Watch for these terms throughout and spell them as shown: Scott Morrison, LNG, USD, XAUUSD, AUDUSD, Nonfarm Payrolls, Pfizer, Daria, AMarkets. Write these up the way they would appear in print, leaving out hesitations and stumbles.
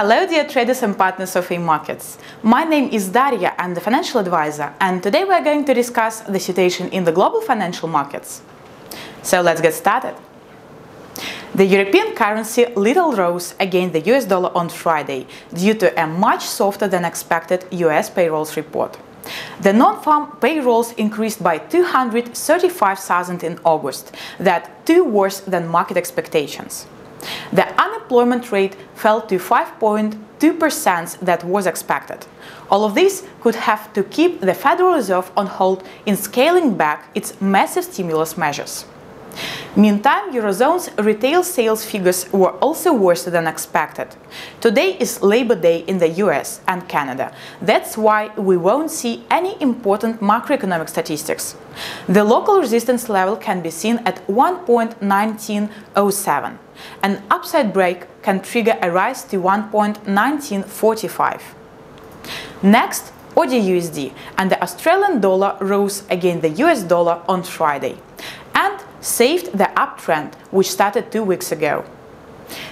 Hello dear traders and partners of AMarkets. My name is Daria, I'm the financial advisor, and today we are going to discuss the situation in the global financial markets. So let's get started. The European currency little rose against the US dollar on Friday due to a much softer than expected US payrolls report. The non-farm payrolls increased by 235,000 in August, that's two worse than market expectations. The unemployment rate fell to 5.2% that was expected. All of this could have to keep the Federal Reserve on hold in scaling back its massive stimulus measures. Meantime, Eurozone's retail sales figures were also worse than expected. Today is Labor Day in the US and Canada. That's why we won't see any important macroeconomic statistics. The local resistance level can be seen at 1.1907. An upside break can trigger a rise to 1.1945. Next, AUDUSD and the Australian dollar rose against the US dollar on Friday and saved the uptrend, which started 2 weeks ago.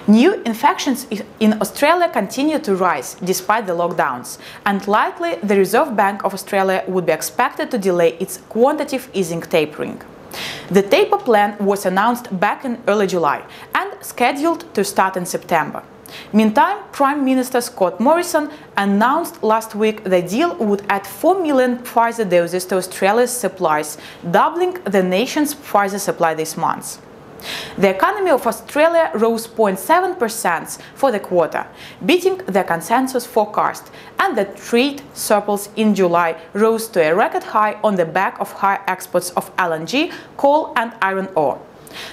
New infections in Australia continue to rise despite the lockdowns, and likely the Reserve Bank of Australia would be expected to delay its quantitative easing tapering. The taper plan was announced back in early July and scheduled to start in September. Meantime, Prime Minister Scott Morrison announced last week the deal would add 4 million Pfizer doses to Australia's supplies, doubling the nation's Pfizer supply this month. The economy of Australia rose 0.7% for the quarter, beating the consensus forecast, and the trade surplus in July rose to a record high on the back of high exports of LNG, coal and iron ore.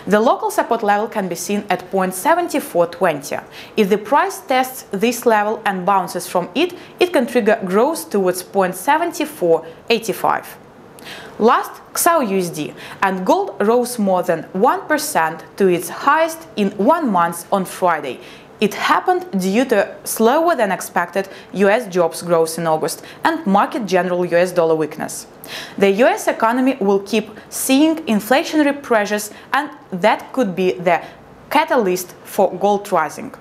The local support level can be seen at 0.7420. If the price tests this level and bounces from it, it can trigger growth towards 0.7485. Last, XAUUSD and gold rose more than 1% to its highest in 1 month on Friday. It happened due to slower than expected US jobs growth in August and market general US dollar weakness. The US economy will keep seeing inflationary pressures, and that could be the catalyst for gold rising.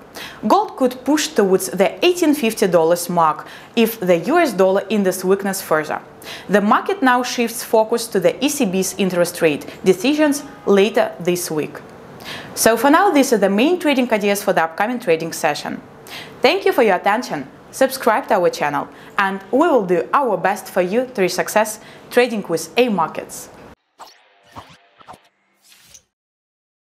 Gold could push towards the $1,850 mark if the US dollar index weakens further. The market now shifts focus to the ECB's interest rate decisions later this week. So for now, these are the main trading ideas for the upcoming trading session. Thank you for your attention, subscribe to our channel, and we will do our best for you to reach success trading with AMarkets.